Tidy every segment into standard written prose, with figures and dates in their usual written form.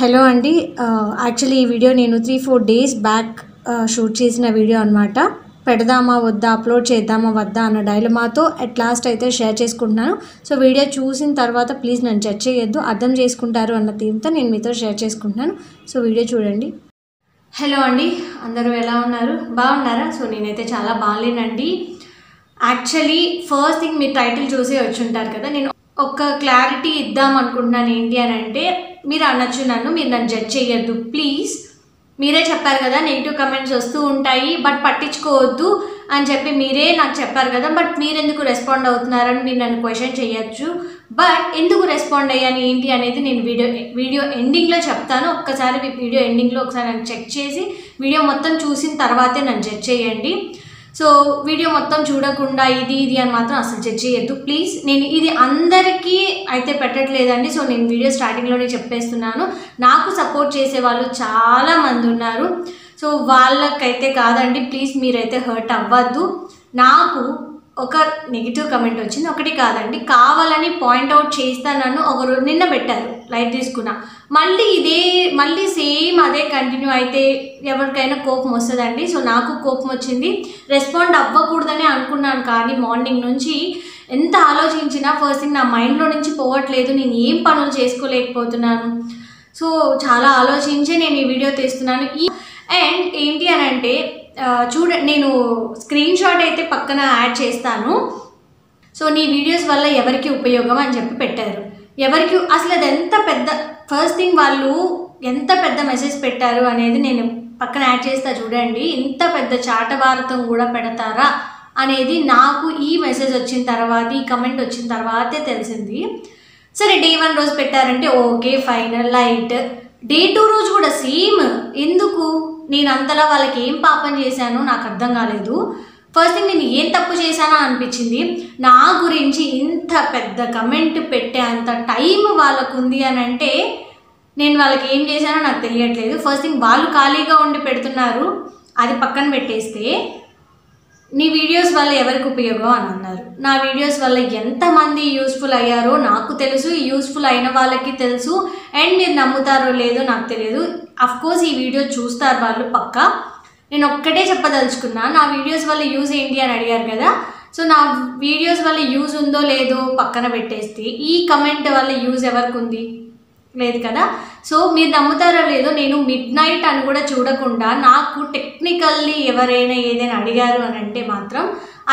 Hello అండి actually ఈ video నేను 3-4 డేస్ బ్యాక్ షూట్ చేసిన వీడియో అన్నమాట. పెడదామా వద్దా, అప్లోడ్ చేద్దామా వద్దా అన్న డైలమాతో అట్ లాస్ట్ అయితే షేర్ చేసుకుంటున్నాను. సో వీడియో చూసిన తర్వాత ప్లీజ్ నన్ను జడ్జ్ చేయొద్దు, అర్థం చేసుకుంటారు అన్న థీమ్తో నేను మీతో షేర్ చేసుకుంటున్నాను. సో వీడియో చూడండి. హలో అండి, అందరూ ఎలా ఉన్నారు? బాగున్నారా? సో నేనైతే చాలా బాగాలేనండి. యాక్చువల్లీ ఫస్ట్ థింగ్ మీరు టైటిల్ చూసే వచ్చి ఉంటారు కదా, నేను ఒక క్లారిటీ ఇద్దాం అనుకుంటున్నాను. ఏంటి అని అంటే, మీరు అనొచ్చు నన్ను, మీరు నన్ను జడ్జ్ చేయొద్దు ప్లీజ్. మీరే చెప్పారు కదా నెగిటివ్ కమెంట్స్ వస్తూ ఉంటాయి బట్ పట్టించుకోవద్దు అని చెప్పి మీరే నాకు చెప్పారు కదా. బట్ మీరెందుకు రెస్పాండ్ అవుతున్నారని మీరు నన్ను క్వశ్చన్ చేయొచ్చు. బట్ ఎందుకు రెస్పాండ్ అయ్యాను ఏంటి అనేది నేను వీడియో ఎండింగ్లో చెప్తాను. ఒక్కసారి వీడియో ఎండింగ్లో ఒకసారి నన్ను చెక్ చేసి వీడియో మొత్తం చూసిన తర్వాతే నన్ను జడ్జ్ చేయండి. సో వీడియో మొత్తం చూడకుండా ఇది అని మాత్రం అసలు జడ్జ్ చేయొద్దు ప్లీజ్. నేను ఇది అందరికీ అయితే పెట్టట్లేదండి. సో నేను వీడియో స్టార్టింగ్లోనే చెప్పేస్తున్నాను. నాకు సపోర్ట్ చేసే వాళ్ళు చాలామంది ఉన్నారు. సో వాళ్ళకైతే కాదండి, ప్లీజ్ మీరైతే హర్ట్ అవ్వద్దు. నాకు ఒక నెగిటివ్ కమెంట్ వచ్చింది, ఒకటి కాదండి, కావాలని పాయింట్అవుట్ చేస్తానన్ను ఒకరు నిన్న పెట్టారు, లైట్ తీసుకున్నా. మళ్ళీ సేమ్ అదే కంటిన్యూ అయితే ఎవరికైనా కోపం వస్తుందండి. సో నాకు కోపం వచ్చింది, రెస్పాండ్ అవ్వకూడదని అనుకున్నాను. కానీ మార్నింగ్ నుంచి ఎంత ఆలోచించినా ఫస్ట్ థింగ్ నా మైండ్లో నుంచి పోవట్లేదు. నేను ఏం పనులు చేసుకోలేకపోతున్నాను. సో చాలా ఆలోచించే నేను ఈ వీడియో తీస్తున్నాను. అండ్ ఏంటి అని అంటే, చూడండి, నేను స్క్రీన్ షాట్ అయితే పక్కన యాడ్ చేస్తాను. సో నీ వీడియోస్ వల్ల ఎవరికి ఉపయోగం అని చెప్పి పెట్టారు. ఎవరికి అసలు అది ఎంత పెద్ద, ఫస్ట్ థింగ్ వాళ్ళు ఎంత పెద్ద మెసేజ్ పెట్టారు అనేది నేను పక్కన యాడ్ చేస్తా చూడండి. ఇంత పెద్ద చాటభారతం కూడా పెడతారా అనేది నాకు ఈ మెసేజ్ వచ్చిన తర్వాత, ఈ కమెంట్ వచ్చిన తర్వాతే తెలిసింది. సరే, day 1 రోజు పెట్టారంటే ఓకే ఫైనల్ లైట్. day 2 రోజు కూడా సేమ్. ఎందుకు నేను అంతలా వాళ్ళకి ఏం పాపం చేశానో నాకు అర్థం కాలేదు. ఫస్ట్ థింగ్ నేను ఏం తప్పు చేశానా అనిపించింది. నా గురించి ఇంత పెద్ద కమెంట్ పెట్టే అంత టైం వాళ్ళకు ఉంది అని అంటే నేను వాళ్ళకి ఏం చేశానో నాకు తెలియట్లేదు. ఫస్ట్ థింగ్ వాళ్ళు ఖాళీగా ఉండి పెడుతున్నారు, అది పక్కన పెట్టేస్తే నీ వీడియోస్ వల్ల ఎవరికి ఉపయోగం అని అన్నారు. నా వీడియోస్ వల్ల ఎంతమంది యూస్ఫుల్ అయ్యారో నాకు తెలుసు, యూస్ఫుల్ అయిన వాళ్ళకి తెలుసు. అండ్ మీరు నమ్ముతారో లేదో నాకు తెలియదు. అఫ్కోర్స్ ఈ వీడియో చూస్తారు వాళ్ళు పక్క. నేను ఒక్కటే చెప్పదలుచుకున్నా, నా వీడియోస్ వల్ల యూజ్ ఏంటి అని అడిగారు కదా. సో నా వీడియోస్ వల్ల యూజ్ ఉందో లేదో పక్కన పెట్టేస్తే ఈ కమెంట్ వల్ల యూజ్ ఎవరికి ఉంది? లేదు కదా. సో మీరు నమ్ముతారో లేదో, నేను మిడ్నైట్ అని కూడా చూడకుండా నాకు టెక్నికల్లీ ఎవరైనా ఏదైనా అడిగారు అని అంటే మాత్రం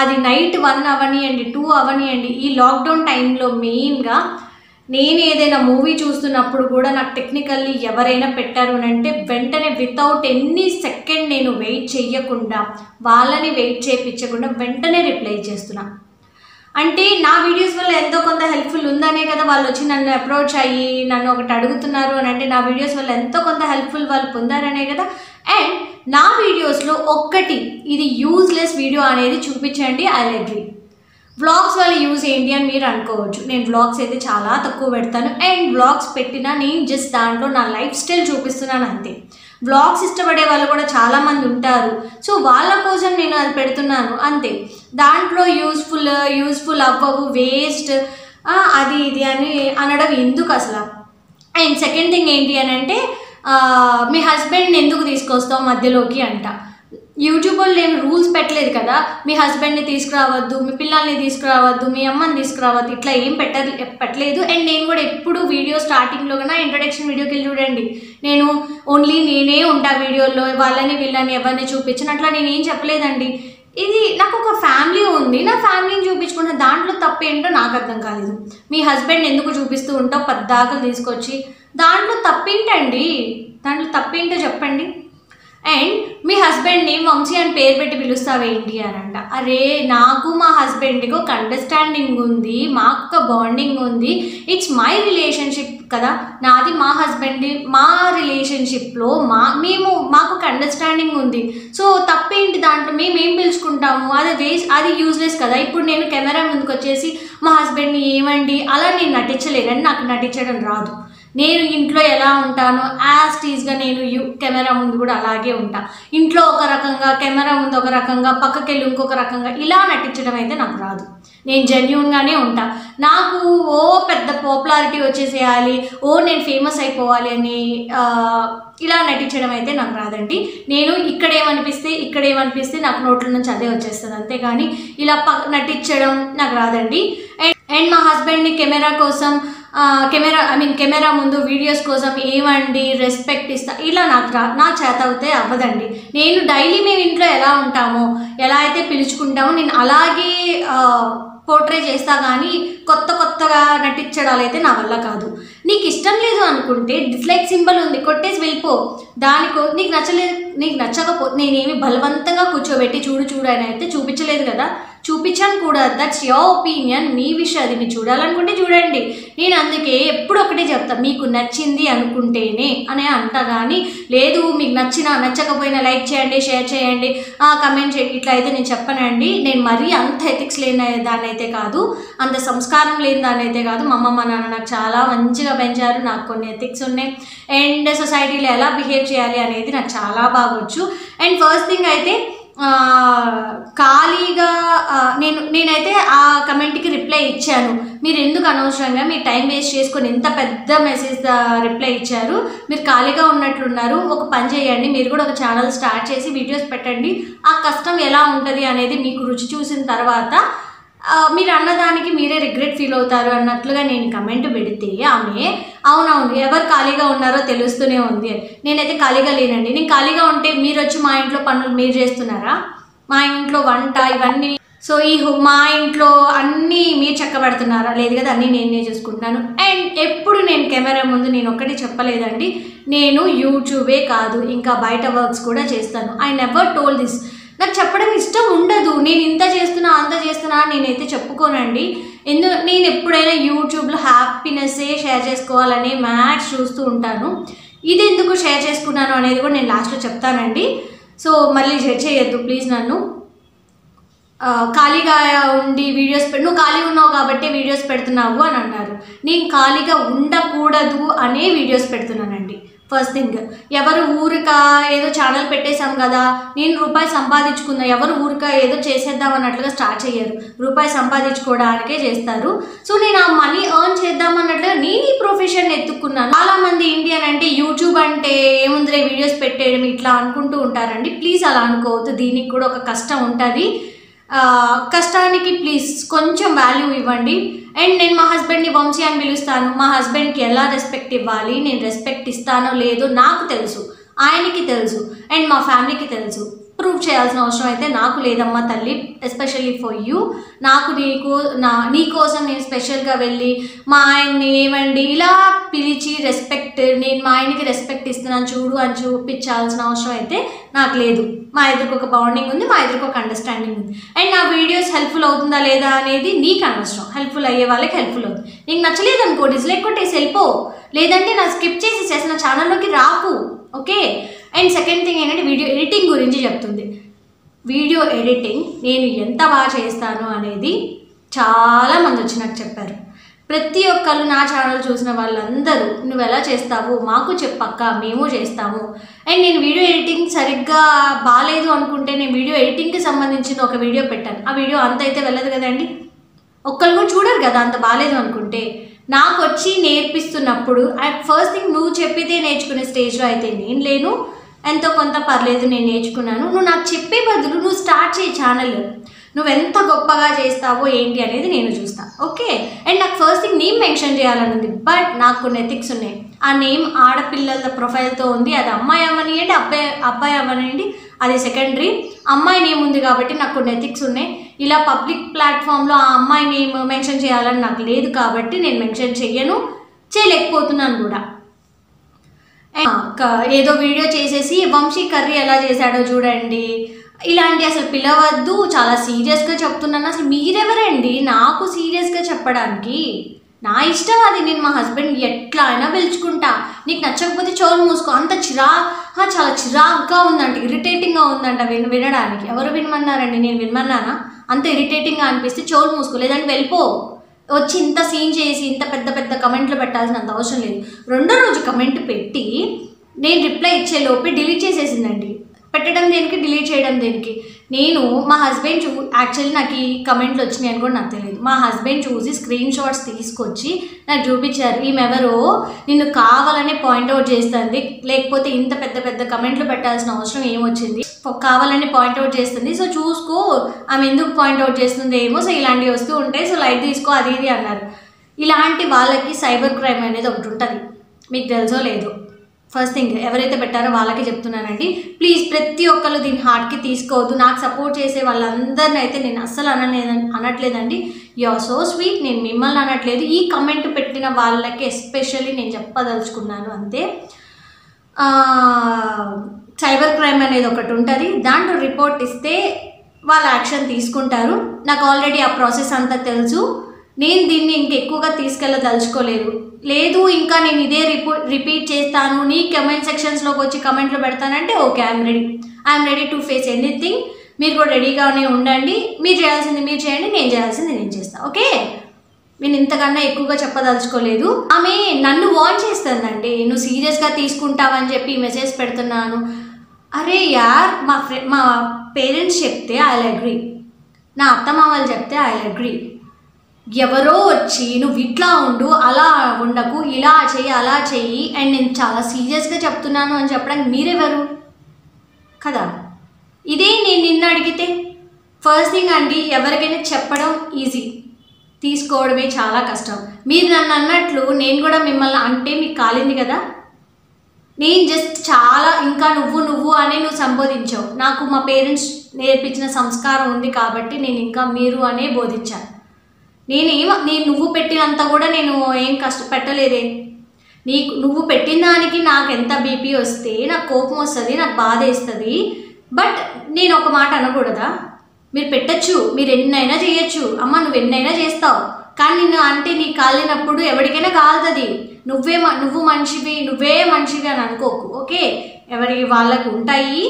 అది నైట్ 1 అవనియండి, 2 అవనియండి, ఈ లాక్డౌన్ టైంలో మెయిన్గా నేను ఏదైనా మూవీ చూస్తున్నప్పుడు కూడా నాకు టెక్నికల్లీ ఎవరైనా పెట్టారు అని అంటే వెంటనే వితౌట్ ఎనీ సెకండ్ నేను వెయిట్ చేయకుండా, వాళ్ళని వెయిట్ చేయించకుండా వెంటనే రిప్లై చేస్తున్నా. అంటే నా వీడియోస్ వల్ల ఎంతో కొంత హెల్ప్ఫుల్ ఉందనే కదా వాళ్ళు వచ్చి నన్ను అప్రోచ్ అయ్యి నన్ను ఒకటి అడుగుతున్నారు అని అంటే, నా వీడియోస్ వల్ల ఎంతో కొంత హెల్ప్ఫుల్ వాళ్ళు పొందారనే కదా. అండ్ నా వీడియోస్లో ఒక్కటి ఇది యూజ్లెస్ వీడియో అనేది చూపించండి, ఐ అగ్రీ. వ్లాగ్స్ వల్ల యూజ్ ఏంటి అని మీరు అనుకోవచ్చు. నేను వ్లాగ్స్ అయితే చాలా తక్కువ పెడతాను. అండ్ వ్లాగ్స్ పెట్టినా నేను జస్ట్ దాంట్లో నా లైఫ్ స్టైల్ చూపిస్తున్నాను అంతే. వ్లాగ్స్ ఇష్టపడే వాళ్ళు కూడా చాలామంది ఉంటారు. సో వాళ్ళ కోసం నేను అది పెడుతున్నాను అంతే. దాంట్లో యూస్ఫుల్ అవ్వవు, వేస్ట్, అది ఇది అని అనడం ఎందుకు అసలు? అండ్ సెకండ్ థింగ్ ఏంటి అని అంటే, మీ హస్బెండ్ని ఎందుకు తీసుకొస్తావు మధ్యలోకి అంట. యూట్యూబ్లో నేను రూల్స్ పెట్టలేదు కదా, మీ హస్బెండ్ని తీసుకురావద్దు, మీ పిల్లల్ని తీసుకురావద్దు, మీ అమ్మని తీసుకురావద్దు, ఇట్లా ఏం పెట్టలేదు. అండ్ నేను కూడా ఎప్పుడు వీడియో స్టార్టింగ్లో కన్నా ఇంట్రడక్షన్ వీడియోకి వెళ్ళి చూడండి, నేను ఓన్లీ నేనే ఉంటా వీడియోలో, వాళ్ళని వీళ్ళని ఎవరిని చూపించిన అట్లా నేనేం చెప్పలేదండి. ఇది నాకు ఒక ఫ్యామిలీ ఉంది, నా ఫ్యామిలీని చూపించుకున్న దాంట్లో తప్పేంటో నాకు అర్థం కాలేదు. మీ హస్బెండ్ ఎందుకు చూపిస్తూ ఉంటావు పద్దాకలు తీసుకొచ్చి, దాంట్లో తప్పేంటండి? దాంట్లో తప్పేంటో చెప్పండి. అండ్ మీ హస్బెండ్ని వంశీ అని పేరు పెట్టి పిలుస్తావేంటి అని అంట. అరే, నాకు మా హస్బెండ్కి ఒక అండర్స్టాండింగ్ ఉంది, మాకు ఒక బాండింగ్ ఉంది, ఇట్స్ మై రిలేషన్షిప్ కదా. నాది మా హస్బెండ్, మా రిలేషన్షిప్లో మాకు ఒక అండర్స్టాండింగ్ ఉంది. సో తప్పేంటి దాంట్లో? మేమేం పిలుచుకుంటాము, అది యూజ్లెస్ కదా. ఇప్పుడు నేను కెమెరా ముందుకు వచ్చేసి మా హస్బెండ్ని ఏమండి అలా నేను నటించలేనని, నాకు నటించడం రాదు. నేను ఇంట్లో ఎలా ఉంటానో యాజ్ టీజ్గా నేను కెమెరా ముందు కూడా అలాగే ఉంటా. ఇంట్లో ఒక రకంగా, కెమెరా ముందు ఒక రకంగా, పక్కకెళ్ళి ఇంకొక రకంగా, ఇలా నటించడం అయితే నాకు రాదు. నేను జెన్యూన్ గానే ఉంటా. నాకు ఓ పెద్ద పాపులారిటీ వచ్చేసేయాలి, ఓ నేను ఫేమస్ అయిపోవాలి అని ఇలా నటించడం అయితే నాకు రాదండి. నేను ఇక్కడేమనిపిస్తే నాకు నోట్ల నుంచి అదే వచ్చేస్తుంది, అంతేగాని ఇలా నటించడం నాకు రాదండి. అండ్ మా హస్బెండ్ని కెమెరా ముందు వీడియోస్ కోసం ఏమండి రెస్పెక్ట్ ఇస్తా ఇలా నా చేత అవుతే అవ్వదండి. నేను డైలీ మేము ఇంట్లో ఎలా ఉంటామో ఎలా అయితే పిలుచుకుంటామో నేను అలాగే పోర్ట్రే చేస్తా, కానీ కొత్తగా నటించడాలు అయితే నా వల్ల కాదు. నీకు ఇష్టం లేదు అనుకుంటే డిస్లైక్ సింబల్ ఉంది, కొట్టేసి వెళ్ళిపో. దానికో నీకు నచ్చకపో నేనేమి బలవంతంగా కూర్చోబెట్టి చూడు అని అయితే చూపించలేదు కదా, చూపించాను కూడా. దట్స్ యువర్ ఒపీనియన్, మీ విషయం, అది మీరు చూడాలనుకుంటే చూడండి. నేను అందుకే ఎప్పుడు ఒకటే చెప్తా, మీకు నచ్చింది అనుకుంటేనే అనే అంటా, కానీ లేదు మీకు నచ్చకపోయినా లైక్ చేయండి, షేర్ చేయండి, కమెంట్ చేయండి ఇట్లా అయితే నేను చెప్పనండి. నేను మరీ అంత ఎథిక్స్ లేని దాన్ని అయితే కాదు, అంత సంస్కారం లేని దాన్ని అయితే కాదు. మా అమ్మ మా నాన్న నాకు చాలా మంచిగా పెంచారు, నాకు కొన్ని ఎథిక్స్ ఉన్నాయి అండ్ సొసైటీలో ఎలా బిహేవ్ చేయాలి అనేది నాకు చాలా బాగొచ్చు. అండ్ ఫస్ట్ థింగ్ అయితే ఖాళీగా నేనైతే ఆ కమెంట్కి రిప్లై ఇచ్చాను, మీరు ఎందుకు అనవసరంగా మీ టైం వేస్ట్ చేసుకొని ఇంత పెద్ద మెసేజ్ రిప్లై ఇచ్చారు, మీరు ఖాళీగా ఉన్నట్లున్నారు, ఒక పని చేయండి మీరు కూడా ఒక ఛానల్ స్టార్ట్ చేసి వీడియోస్ పెట్టండి, ఆ కష్టం ఎలా ఉంటుంది అనేది మీకు రుచి చూసిన తర్వాత మీరు అన్నదానికి మీరే రిగ్రెట్ ఫీల్ అవుతారు అన్నట్లుగా నేను కమెంట్ పెడితే ఆమె అవునవును ఎవరు ఖాళీగా ఉన్నారో తెలుస్తూనే ఉంది. నేనైతే ఖాళీగా లేనండి, నేను ఖాళీగా ఉంటే మీరు వచ్చి మా ఇంట్లో పనులు మీరు చేస్తున్నారా, మా ఇంట్లో వంట ఇవన్నీ సో మా ఇంట్లో అన్నీ మీరు చక్కబడుతున్నారా, లేదు కదా అన్నీ నేనే చూసుకుంటున్నాను. అండ్ ఎప్పుడు నేను కెమెరా ముందు నేను ఒక్కటి చెప్పలేదండి, నేను యూట్యూబే కాదు ఇంకా బయట వర్క్స్ కూడా చేస్తాను. ఐ నెవర్ టోల్డ్ దిస్, నాకు చెప్పడం ఇష్టం ఉండదు, నేను ఇంత చేస్తున్నా అంత చేస్తున్నా నేనైతే చెప్పుకోనండి. నేను ఎప్పుడైనా యూట్యూబ్లో హ్యాపీనెస్సే షేర్ చేసుకోవాలనే మ్యాచ్ చూస్తూ ఉంటాను, ఇది ఎందుకు షేర్ చేసుకున్నాను అనేది కూడా నేను లాస్ట్లో చెప్తానండి. సో మళ్ళీ జడ్జ్ చేయొద్దు ప్లీజ్ నన్ను. ఖాళీగా ఉండి వీడియోస్ నువ్వు ఖాళీ ఉన్నావు కాబట్టి వీడియోస్ పెడుతున్నావు అని అన్నారు, నేను ఖాళీగా ఉండకూడదు అనే వీడియోస్ పెడుతున్నానండి. ఫస్ట్ థింగ్, ఎవరు ఊరిక ఏదో ఛానల్ పెట్టేశాం కదా, నేను రూపాయి సంపాదించుకున్నా, ఎవరు ఊరిక ఏదో చేసేద్దాం అన్నట్లుగా స్టార్ట్ చేయరు, రూపాయి సంపాదించుకోవడానికే చేస్తారు. సో నేను ఆ మనీ ఎర్న్ చేద్దాం అన్నట్లుగా నేను ఈ ప్రొఫెషన్ ఎత్తుకున్నాను. చాలామంది ఇండియన్ అంటే యూట్యూబ్ అంటే ఏముందిరే వీడియోస్ పెట్టేయడం ఇట్లా అనుకుంటూ ఉంటారండి. ప్లీజ్ అలా అనుకోవద్దు, దీనికి కూడా ఒక కష్టం ఉంటుంది, కష్టానికి ప్లీజ్ కొంచెం వాల్యూ ఇవ్వండి. అండ్ నేను మా హస్బెండ్ని వంశీ అని పిలుస్తాను, మా హస్బెండ్కి ఎలా రెస్పెక్ట్ ఇవ్వాలి, నేను రెస్పెక్ట్ ఇస్తానో లేదో నాకు తెలుసు, ఆయనకి తెలుసు అండ్ మా ఫ్యామిలీకి తెలుసు. ప్రూవ్ చేయాల్సిన అవసరం అయితే నాకు లేదమ్మా తల్లి, ఎస్పెషల్లీ ఫర్ యూ. నాకు నీకోసం నేను స్పెషల్గా వెళ్ళి మా ఆయన్ని ఏమండి ఇలా పిలిచి రెస్పెక్ట్, నేను మా ఆయనకి రెస్పెక్ట్ ఇస్తున్నాను చూడు అని చూపించాల్సిన అవసరం అయితే నాకు లేదు. మా ఇద్దరికి ఒక బాండింగ్ ఉంది, మా ఇద్దరికి ఒక అండర్స్టాండింగ్ ఉంది. అండ్ నా వీడియోస్ హెల్ప్ఫుల్ అవుతుందా లేదా అనేది నీకు అనవసరం, హెల్ప్ఫుల్ అయ్యే వాళ్ళకి హెల్ప్ఫుల్ అవుతుంది. నీకు నచ్చలేదు అనుకో డిస్లైక్ కొట్టేసి వెళ్ళిపో, లేదంటే నా స్కిప్ చేసి నా ఛానల్లోకి రాకు, ఓకే. అండ్ సెకండ్ థింగ్ ఏంటంటే వీడియో ఎడిటింగ్ గురించి చెప్తుంది. వీడియో ఎడిటింగ్ నేను ఎంత బాగా చేస్తాను అనేది చాలామంది వచ్చి నాకు చెప్పారు. ప్రతి ఒక్కళ్ళు నా ఛానల్ చూసిన వాళ్ళందరూ నువ్వు ఎలా చేస్తావు మాకు చెప్పక్క మేము చేస్తాము. అండ్ నేను వీడియో ఎడిటింగ్ సరిగ్గా బాగాలేదు అనుకుంటే నేను వీడియో ఎడిటింగ్కి సంబంధించిన ఒక వీడియో పెట్టాను, ఆ వీడియో అంత అయితే వెళ్ళదు కదండి, ఒక్కళ్ళు కూడా చూడరు కదా అంత బాగాలేదు అనుకుంటే. నాకు వచ్చి నేర్పిస్తున్నప్పుడు ఫస్ట్ థింగ్ నువ్వు చెప్పితే నేర్చుకునే స్టేజ్లో అయితే నేను లేను, ఎంతో కొంత పర్లేదు నేను నేర్చుకున్నాను. నువ్వు నాకు చెప్పే బదులు నువ్వు స్టార్ట్ చేయి ఛానల్, నువ్వెంత గొప్పగా చేస్తావో ఏంటి అనేది నేను చూస్తాను, ఓకే. అండ్ నాకు ఫస్ట్ థింగ్ నేమ్ మెన్షన్ చేయాలని ఉంది, బట్ నాకు కొన్ని ఎథిక్స్ ఉన్నాయి. ఆ నేమ్ ఆడపిల్లల ప్రొఫైల్తో ఉంది, అది అమ్మాయి అవ్వనియండి అబ్బాయి అవ్వనియండి అది సెకండరీ, అమ్మాయి నేమ్ ఉంది కాబట్టి నాకు కొన్ని ఎథిక్స్ ఉన్నాయి. ఇలా పబ్లిక్ ప్లాట్ఫామ్లో ఆ అమ్మాయి నేమ్ మెన్షన్ చేయాలని నాకు లేదు కాబట్టి నేను మెన్షన్ చెయ్యను, చేయలేకపోతున్నాను కూడా. ఏదో వీడియో చేసేసి వంశీ కర్రీ ఎలా చేశాడో చూడండి ఇలాంటి అసలు పిలవద్దు, చాలా సీరియస్గా చెప్తున్నాను. అసలు మీరెవరండి నాకు సీరియస్గా చెప్పడానికి, నా ఇష్టం అది, నేను మా హస్బెండ్ ఎట్లా అయినా పిలుచుకుంటా. నీకు నచ్చకపోతే చోలు మూసుకో, అంత చాలా చిరాగ్గా ఉందంట, ఇరిటేటింగ్గా ఉందంట వినడానికి. ఎవరు వినమన్నారండి, నేను వినమన్నానా? అంత ఇరిటేటింగ్గా అనిపిస్తే చోలు మూసుకో, లేదంటే వెళ్ళిపో. వచ్చి ఇంత సీన్ చేసి ఇంత పెద్ద కమెంట్లు పెట్టాల్సినంత అవసరం లేదు. రెండో రోజు కమెంట్ పెట్టి నేను రిప్లై ఇచ్చేలోపే డిలీట్ చేసేసిందండి. పెట్టడం దేనికి, డిలీట్ చేయడం దేనికి, నేను మా హస్బెండ్ యాక్చువల్లీ నాకు ఈ కమెంట్లు వచ్చినాయని కూడా నాకు తెలియదు. మా హస్బెండ్ చూసి స్క్రీన్ షాట్స్ తీసుకొచ్చి నాకు చూపించారు, ఈమెవరో నిన్ను కావాలనే పాయింట్అవుట్ చేస్తుంది, లేకపోతే ఇంత పెద్ద పెద్ద కమెంట్లు పెట్టాల్సిన అవసరం ఏమొచ్చింది, కావాలని పాయింట్అవుట్ చేస్తుంది, సో చూసుకో ఆమె ఎందుకు పాయింట్అవుట్ చేస్తుంది ఏమో, సో ఇలాంటివి వస్తూ ఉంటాయి, సో లైట్ తీసుకో అది ఇది అన్నారు. ఇలాంటి వాళ్ళకి సైబర్ క్రైమ్ అనేది ఒకటి ఉంటుంది, మీకు తెలుసో లేదో. ఫస్ట్ థింగ్ ఎవరైతే పెట్టారో వాళ్ళకి చెప్తున్నానండి, ప్లీజ్ ప్రతి ఒక్కరు దీన్ని హార్ట్కి తీసుకోవద్దు. నాకు సపోర్ట్ చేసే వాళ్ళందరినీ అయితే నేను అస్సలు అనట్లేదండి. యు ఆర్ సో స్వీట్, నేను మిమ్మల్ని అనట్లేదు, ఈ కమెంట్ పెట్టిన వాళ్ళకి ఎస్పెషల్లీ నేను చెప్పదలుచుకున్నాను అంతే. సైబర్ క్రైమ్ అనేది ఒకటి ఉంటుంది, దాంట్లో రిపోర్ట్ ఇస్తే వాళ్ళు యాక్షన్ తీసుకుంటారు. నాకు ఆల్రెడీ ఆ ప్రాసెస్ అంతా తెలుసు, నేను దీన్ని ఇంకెక్కువగా తీసుకెళ్ళదలుచుకోలేదు. లేదు ఇంకా నేను ఇదే రిపీట్ చేస్తాను, నీ కమెంట్ సెక్షన్స్లోకి వచ్చి కమెంట్లు పెడతానంటే okay, I'm ready to face anything. మీరు కూడా రెడీగానే ఉండండి, మీరు చేయాల్సింది మీరు చేయండి, నేను చేయాల్సింది నేను చేస్తాను, ఓకే. నేను ఇంతకన్నా ఎక్కువగా చెప్పదలుచుకోలేదు. ఆమె నన్ను వార్న్ చేస్తుందండి, నువ్వు సీరియస్గా తీసుకుంటావని చెప్పి మెసేజ్ పెడుతున్నాను. అరే యార్, మా పేరెంట్స్ చెప్తే ఐ విల్ అగ్రీ, నా అత్తమామ వాళ్ళు చెప్తే ఐ విల్ అగ్రీ. ఎవరో వచ్చి నువ్వు ఇట్లా ఉండు, అలా ఉండకు, ఇలా చెయ్యి, అలా చెయ్యి, అండ్ నేను చాలా సీరియస్గా చెప్తున్నాను అని చెప్పడానికి మీరెవరు కదా. ఇదే నేను నిన్ను అడిగితే ఫస్ట్ థింగ్ అండి, ఎవరికైనా చెప్పడం ఈజీ, తీసుకోవడమే చాలా కష్టం. మీరు నన్ను అన్నట్లు నేను కూడా మిమ్మల్ని అంటే మీకు కాలింది కదా, నేను జస్ట్ చాలా ఇంకా నువ్వు నువ్వు అనే నువ్వు సంబోధించావు. నాకు మా పేరెంట్స్ నేర్పించిన సంస్కారం ఉంది కాబట్టి నేను ఇంకా మీరు అనే బోధించాను. నేను నువ్వు పెట్టినంత కూడా నేను ఏం కష్టపెట్టలేదే. నువ్వు పెట్టిన దానికి నాకు ఎంత బీపీ వస్తే నాకు కోపం వస్తుంది, నాకు బాధ వేస్తుంది, బట్ నేను ఒక మాట అనకూడదా? మీరు పెట్టచ్చు, మీరు ఎన్నైనా చేయొచ్చు, అమ్మ నువ్వు ఎన్నైనా చేస్తావు, కానీ నిన్ను అంటే నీకు కాలినప్పుడు ఎవరికైనా కాలుతుంది. నువ్వు మనిషివి, నువ్వే మనిషివి అని అనుకోకు, ఓకే. ఎవరికి వాళ్ళకు ఉంటాయి,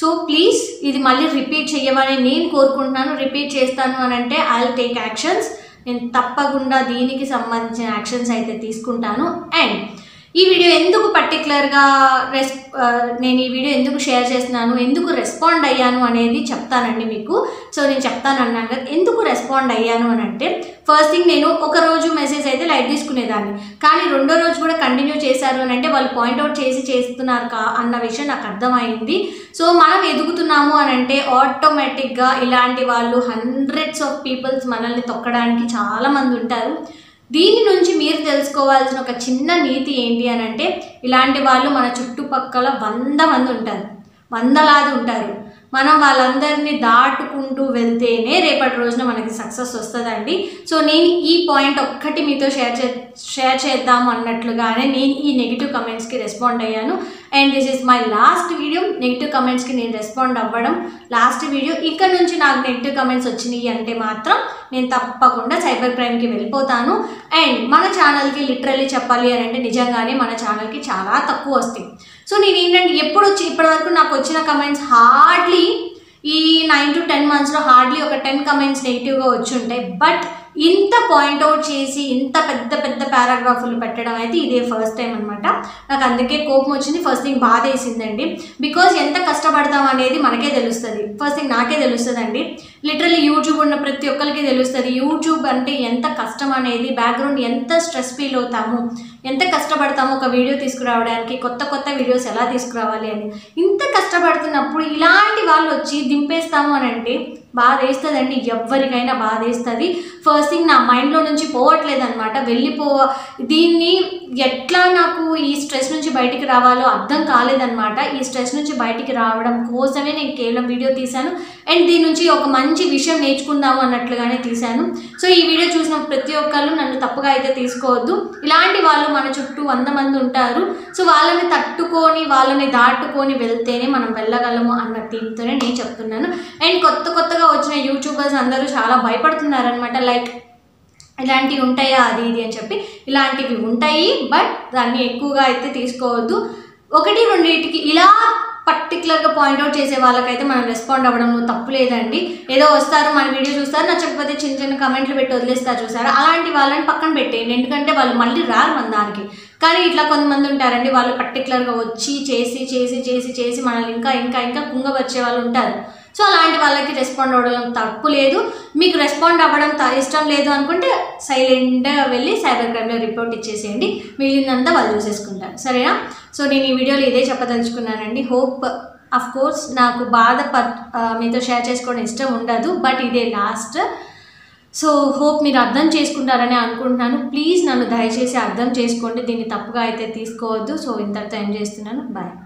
సో ప్లీజ్ ఇది మళ్ళీ రిపీట్ చేయమని నేను కోరుకుంటున్నాను. రిపీట్ చేస్తాను అని అంటే ఐ విల్ టేక్ యాక్షన్స్, నేను తప్పకుండా దీనికి సంబంధించిన యాక్షన్స్ అయితే తీసుకుంటాను. అండ్ ఈ వీడియో ఎందుకు పర్టికులర్గా నేను ఈ వీడియో ఎందుకు షేర్ చేస్తున్నాను, ఎందుకు రెస్పాండ్ అయ్యాను అనేది చెప్తానండి మీకు. సో నేను చెప్తానన్నాను కదా, ఎందుకు రెస్పాండ్ అయ్యాను అని అంటే, ఫస్ట్ థింగ్ నేను ఒక రోజు మెసేజ్ అయితే లైట్ తీసుకునేదాన్ని, కానీ రెండో రోజు కూడా కంటిన్యూ చేశారు అని అంటే వాళ్ళు పాయింట్అవుట్ చేస్తున్నారు అన్న విషయం నాకు అర్థమైంది. సో మనం ఎదుగుతున్నాము అని అంటే ఆటోమేటిక్గా ఇలాంటి వాళ్ళు హండ్రెడ్స్ ఆఫ్ పీపుల్స్ మనల్ని తొక్కడానికి చాలామంది ఉంటారు. దీని నుంచి మీరు తెలుసుకోవాల్సిన ఒక చిన్న నీతి ఏంటి అని అంటే, ఇలాంటి వాళ్ళు మన చుట్టుపక్కల 100 మంది ఉంటారు, వందలాది ఉంటారు. మనం వాళ్ళందరినీ దాటుకుంటూ వెళ్తేనే రేపటి రోజున మనకి సక్సెస్ వస్తుందండి. సో నేను ఈ పాయింట్ ఒక్కటి మీతో షేర్ చేద్దాం అన్నట్లుగానే నేను ఈ నెగిటివ్ కమెంట్స్కి రెస్పాండ్ అయ్యాను. And this is my last video negative కమెంట్స్కి నేను రెస్పాండ్ అవ్వడం, లాస్ట్ వీడియో. ఇక్కడ నుంచి నాకు నెగిటివ్ కమెంట్స్ వచ్చినాయి అంటే మాత్రం నేను తప్పకుండా సైబర్ క్రైమ్కి వెళ్ళిపోతాను. అండ్ మన ఛానల్కి లిటరల్లీ చెప్పాలి అని అంటే నిజంగానే మన ఛానల్కి చాలా తక్కువ వస్తాయి. సో నేను ఏంటంటే ఇప్పటివరకు నాకు వచ్చిన కమెంట్స్ హార్డ్లీ ఈ 9 to 10 మంత్స్లో హార్డ్లీ ఒక 10 కమెంట్స్ నెగిటివ్గా వచ్చి ఉంటాయి. బట్ ఇంత పాయింట్అవుట్ చేసి ఇంత పెద్ద పెద్ద పారాగ్రాఫ్లు పెట్టడం అయితే ఇదే ఫస్ట్ టైం అనమాట. నాకు అందుకే కోపం వచ్చింది, ఫస్ట్ థింగ్ బాధ వేసిందండి, బికాజ్ ఎంత కష్టపడతాం అనేది మనకే తెలుస్తుంది. ఫస్ట్ థింగ్ నాకే తెలుస్తుందండి, లిటరల్లీ యూట్యూబ్ ఉన్న ప్రతి ఒక్కరికి తెలుస్తుంది. యూట్యూబ్ అంటే ఎంత కష్టం అనేది, బ్యాక్గ్రౌండ్ ఎంత స్ట్రెస్ ఫీల్ అవుతాము, ఎంత కష్టపడతాము ఒక వీడియో తీసుకురావడానికి, కొత్త కొత్త వీడియోస్ ఎలా తీసుకురావాలి అని. ఇంత కష్టపడుతున్నప్పుడు ఇలాంటి వాళ్ళు వచ్చి దింపేస్తాము అని అంటే బాధ వేస్తుందండి, ఎవరికైనా బాధ వేస్తుంది. ఫస్ట్ థింగ్ నా మైండ్లో నుంచి పోవట్లేదు అనమాట, దీన్ని ఎట్లా నాకు ఈ స్ట్రెస్ నుంచి బయటికి రావాలో అర్థం కాలేదనమాట. ఈ స్ట్రెస్ నుంచి బయటికి రావడం కోసమే నేను కేవలం వీడియో తీశాను, అండ్ దీని నుంచి ఒక మంచి విషయం నేర్చుకుందాము అన్నట్లుగానే తీశాను. సో ఈ వీడియో చూసిన ప్రతి ఒక్కళ్ళు నన్ను తప్పుగా అయితే తీసుకోవద్దు. ఇలాంటి వాళ్ళు మన చుట్టూ 100 మంది ఉంటారు. సో వాళ్ళని తట్టుకొని వాళ్ళని దాటుకొని వెళ్తేనే మనం వెళ్ళగలము అన్న థీమ్తోనే నేను చెప్తున్నాను. అండ్ కొత్తగా వచ్చిన యూట్యూబర్స్ అందరూ చాలా భయపడుతున్నారనమాట, లైక్ ఇలాంటివి ఉంటాయా అది ఇది అని చెప్పి. ఇలాంటివి ఉంటాయి, బట్ దాన్ని ఎక్కువగా అయితే తీసుకోవద్దు. ఒకటి రెండింటికి ఇలా పర్టికులర్గా పాయింట్అవుట్ చేసే వాళ్ళకైతే మనం రెస్పాండ్ అవ్వడంలో తప్పు లేదండి. ఏదో వస్తారు, మన వీడియో చూస్తారు, నచ్చకపోతే చిన్న చిన్న కమెంట్లు పెట్టి వదిలేస్తారు చూసారా, అలాంటి వాళ్ళని పక్కన పెట్టేయండి, ఎందుకంటే వాళ్ళు మళ్ళీ రారు మన దానికి. కానీ ఇట్లా కొంతమంది ఉంటారండి, వాళ్ళు పర్టికులర్గా వచ్చి చేసి మనల్ని ఇంకా కుంగపరిచే వాళ్ళు ఉంటారు. సో అలాంటి వాళ్ళకి రెస్పాండ్ అవ్వడం తప్పు లేదు. మీకు రెస్పాండ్ అవ్వడం ఇష్టం లేదు అనుకుంటే సైలెంట్గా వెళ్ళి సైబర్ క్రైమ్లో రిపోర్ట్ ఇచ్చేసేయండి, మిగిలినంతా వాళ్ళు చూసేసుకుంటారు. సరేనా? సో నేను ఈ వీడియోలో ఇదే చెప్పదలుచుకున్నానండి. హోప్ అఫ్ కోర్స్ నాకు మీతో షేర్ చేసుకోవడం ఇష్టం ఉండదు, బట్ ఇదే లాస్ట్. సో హోప్ మీరు అర్థం చేసుకుంటారని అనుకుంటున్నాను. ప్లీజ్ నన్ను దయచేసి అర్థం చేసుకోండి, దీన్ని తప్పుగా అయితే తీసుకోవద్దు. సో ఇంతటితో ఎండ్ చేస్తున్నాను. బాయ్.